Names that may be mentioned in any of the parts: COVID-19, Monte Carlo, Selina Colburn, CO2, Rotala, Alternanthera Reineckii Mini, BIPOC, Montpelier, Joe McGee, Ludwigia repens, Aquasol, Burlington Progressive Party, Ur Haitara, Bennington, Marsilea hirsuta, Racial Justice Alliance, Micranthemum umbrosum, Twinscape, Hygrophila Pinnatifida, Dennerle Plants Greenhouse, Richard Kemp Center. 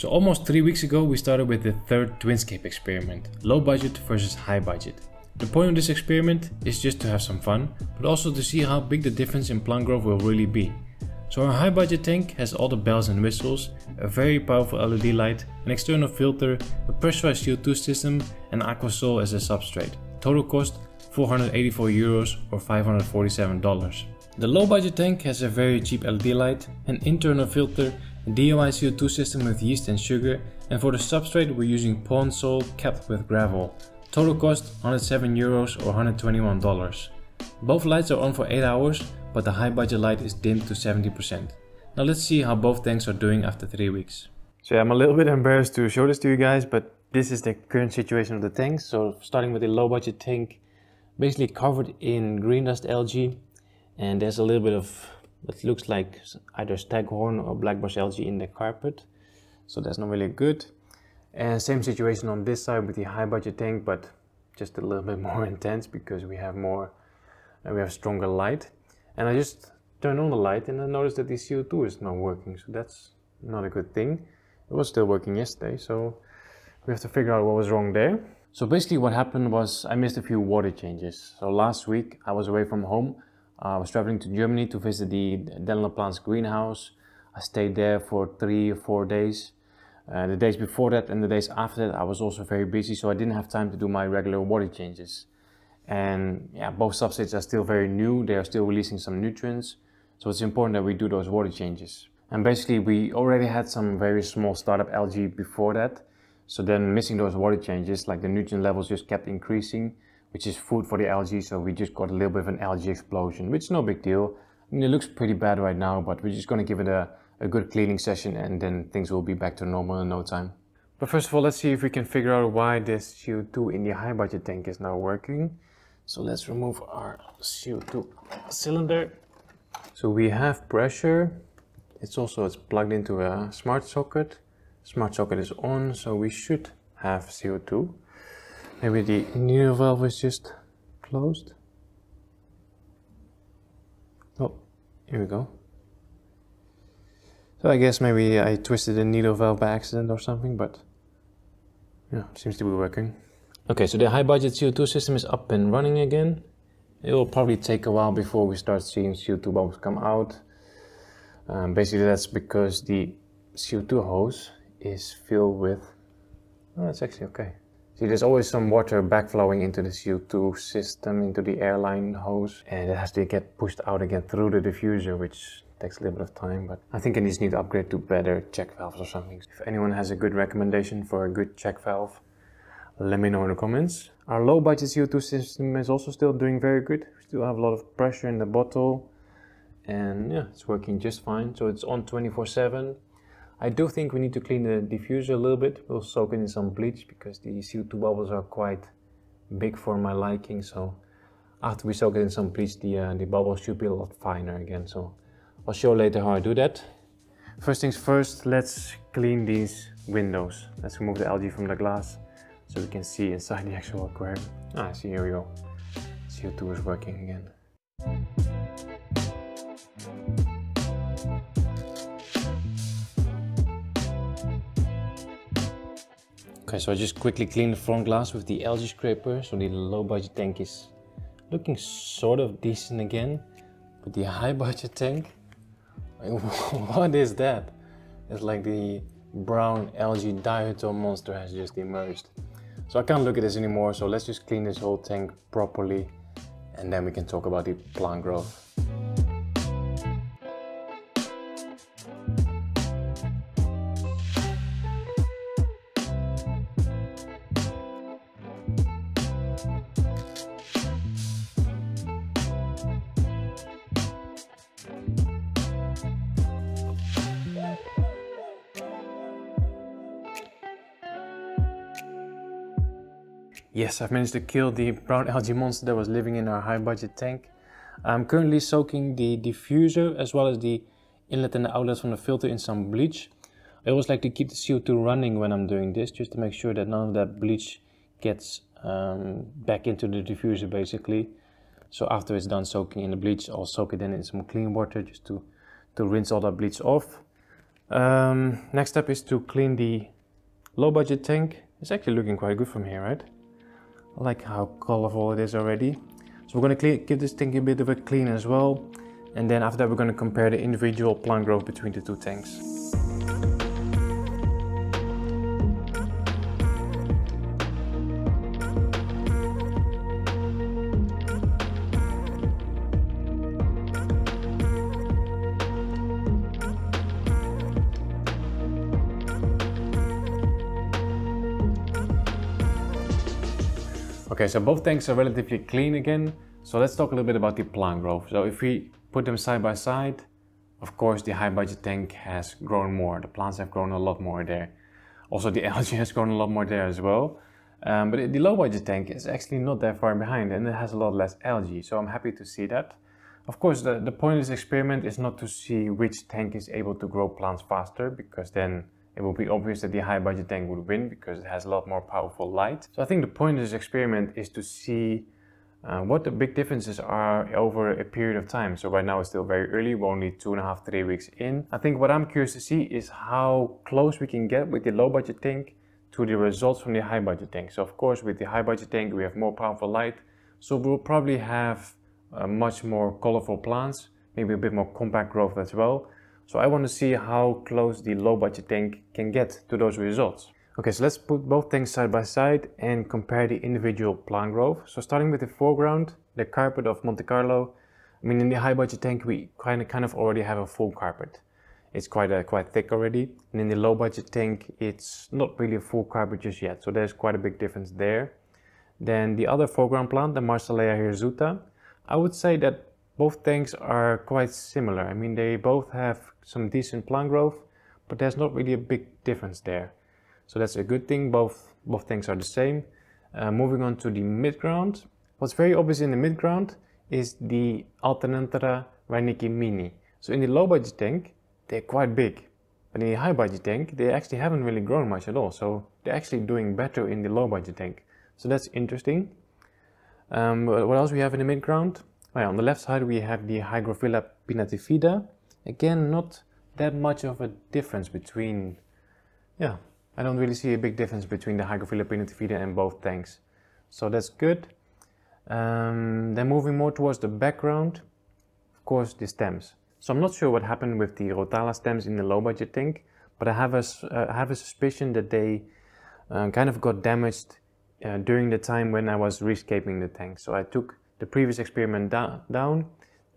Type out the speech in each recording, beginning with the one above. So almost 3 weeks ago we started with the third Twinscape experiment, low budget versus high budget. The point of this experiment is just to have some fun, but also to see how big the difference in plant growth will really be. So our high budget tank has all the bells and whistles, a very powerful LED light, an external filter, a pressurized CO2 system and Aquasol as a substrate. Total cost €484 or $547. The low budget tank has a very cheap LED light, an internal filter, a DOI CO2 system with yeast and sugar, and for the substrate we're using pond soil capped with gravel. Total cost €107 or $121. Both lights are on for 8 hours, but the high budget light is dimmed to 70%. Now let's see how both tanks are doing after 3 weeks. So yeah, I'm a little bit embarrassed to show this to you guys, but this is the current situation of the tanks. So starting with the low budget tank, basically covered in green dust algae, and there's a little bit of what looks like either staghorn or blackbush algae in the carpet. So that's not really good. And same situation on this side with the high budget tank, but just a little bit more intense because we have more and we have stronger light. And I just turned on the light and I noticed that the CO2 is not working, so that's not a good thing. It was still working yesterday, so we have to figure out what was wrong there. So basically what happened was I missed a few water changes. So last week I was away from home. I was traveling to Germany to visit the Dennerle Plants Greenhouse. I stayed there for 3 or 4 days. The days before that and the days after that I was also very busy, so I didn't have time to do my regular water changes. And yeah, both substrates are still very new, they are still releasing some nutrients, so it's important that we do those water changes. And basically we already had some very small startup algae before that, so then missing those water changes, like the nutrient levels just kept increasing, which is food for the algae, so we just got a little bit of an algae explosion, which is no big deal. I mean, it looks pretty bad right now, but we're just going to give it a good cleaning session and then things will be back to normal in no time. But first of all, let's see if we can figure out why this CO2 in the high budget tank is not working. So let's remove our CO2 cylinder. So we have pressure. It's plugged into a smart socket. Smart socket is on, so we should have CO2. Maybe the needle valve is just closed. Oh, here we go. So I guess maybe I twisted the needle valve by accident or something, but yeah, it seems to be working. Okay, so the high budget CO2 system is up and running again. It will probably take a while before we start seeing CO2 bubbles come out. Basically that's because the CO2 hose is filled with... Oh, that's actually okay. See, there's always some water backflowing into the CO2 system, into the airline hose, and it has to get pushed out again through the diffuser, which takes a little bit of time, but I think I just need to upgrade to better check valves or something. If anyone has a good recommendation for a good check valve, let me know in the comments. Our low budget CO2 system is also still doing very good. We still have a lot of pressure in the bottle and yeah, it's working just fine. So it's on 24/7. I do think we need to clean the diffuser a little bit. We'll soak in some bleach because the CO2 bubbles are quite big for my liking. So after we soak it in some bleach, the bubbles should be a lot finer again. So I'll show later how I do that. First things first, let's clean these windows. Let's remove the algae from the glass so we can see inside the actual aquarium. Ah, see, here we go. CO2 is working again. Okay, so I just quickly cleaned the front glass with the algae scraper, so the low budget tank is looking sort of decent again. But the high budget tank, what is that? It's like the brown algae diatom monster has just emerged. So I can't look at this anymore, so let's just clean this whole tank properly and then we can talk about the plant growth. Yes, I've managed to kill the brown algae monster that was living in our high budget tank. I'm currently soaking the diffuser as well as the inlet and the outlet from the filter in some bleach. I always like to keep the CO2 running when I'm doing this, just to make sure that none of that bleach gets back into the diffuser basically. So after it's done soaking in the bleach, I'll soak it in some clean water just to rinse all that bleach off. Next step is to clean the low budget tank. It's actually looking quite good from here, right? I like how colorful it is already. So we're going to give this tank a bit of a clean as well. And then after that we're going to compare the individual plant growth between the two tanks. Okay, so both tanks are relatively clean again, so let's talk a little bit about the plant growth. So if we put them side by side, of course the high budget tank has grown more, the plants have grown a lot more there. Also the algae has grown a lot more there as well, but the low budget tank is actually not that far behind and it has a lot less algae, so I'm happy to see that. Of course the point of this experiment is not to see which tank is able to grow plants faster, because then it would be obvious that the high budget tank would win because it has a lot more powerful light. So I think the point of this experiment is to see what the big differences are over a period of time. So right now it's still very early, we're only 2.5 to 3 weeks in. I think what I'm curious to see is how close we can get with the low budget tank to the results from the high budget tank. So of course with the high budget tank we have more powerful light, so we'll probably have much more colorful plants, maybe a bit more compact growth as well. So I want to see how close the low budget tank can get to those results. Okay, so let's put both tanks side by side and compare the individual plant growth. So starting with the foreground, the carpet of Monte Carlo. I mean, in the high budget tank we kind of already have a full carpet. It's quite thick already. And in the low budget tank it's not really a full carpet just yet. So there's quite a big difference there. Then the other foreground plant, the Marsilea hirsuta. I would say that both tanks are quite similar. I mean, they both have some decent plant growth, but there's not really a big difference there. So that's a good thing, both tanks are the same. Moving on to the midground. What's very obvious in the midground is the Alternanthera Reineckii Mini. So in the low budget tank, they're quite big. But in the high budget tank, they actually haven't really grown much at all. So they're actually doing better in the low budget tank. So that's interesting. What else we have in the midground? Well, on the left side we have the Hygrophila Pinnatifida. Again, not that much of a difference between... Yeah, I don't really see a big difference between the Hygrophila Pinnatifida and both tanks. So that's good. Then moving more towards the background, of course the stems. So I'm not sure what happened with the Rotala stems in the low budget tank, but I have a suspicion that they kind of got damaged during the time when I was rescaping the tank. So I took the previous experiment down,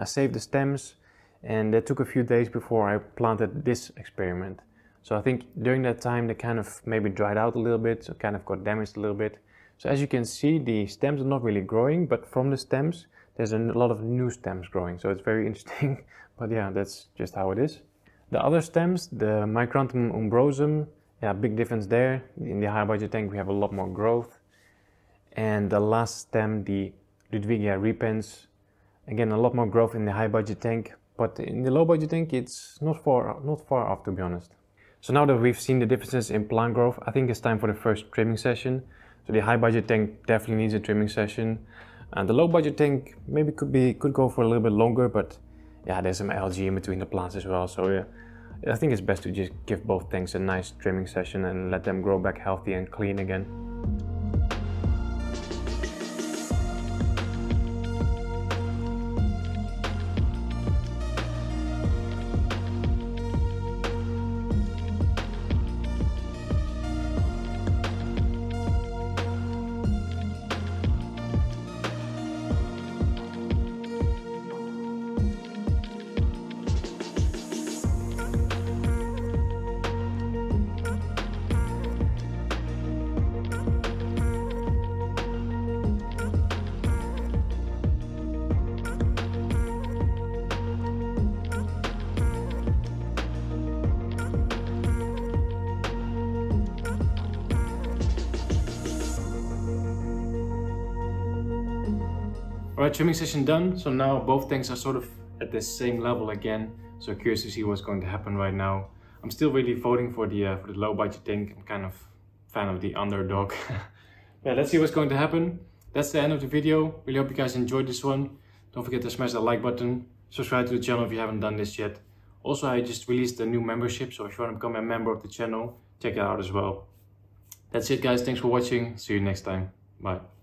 I saved the stems, and that took a few days before I planted this experiment. So I think during that time they kind of maybe dried out a little bit, so kind of got damaged a little bit. So as you can see, the stems are not really growing, but from the stems there's a lot of new stems growing, so it's very interesting. But yeah, that's just how it is. The other stems, the Micranthemum umbrosum, yeah, big difference there. In the high budget tank we have a lot more growth. And the last stem, the Ludwigia repens, again a lot more growth in the high budget tank, but in the low budget tank it's not far off, to be honest. So now that we've seen the differences in plant growth, I think it's time for the first trimming session. So the high budget tank definitely needs a trimming session, and the low budget tank maybe could go for a little bit longer, but yeah, there's some algae in between the plants as well, so yeah, I think it's best to just give both tanks a nice trimming session and let them grow back healthy and clean again. Alright, trimming session done. So now both tanks are sort of at the same level again. So curious to see what's going to happen right now. I'm still really voting for the low budget tank. I'm kind of a fan of the underdog. Yeah, let's see what's going to happen. That's the end of the video. Really hope you guys enjoyed this one. Don't forget to smash that like button. Subscribe to the channel if you haven't done this yet. Also, I just released a new membership, so if you want to become a member of the channel, check it out as well. That's it, guys. Thanks for watching. See you next time. Bye.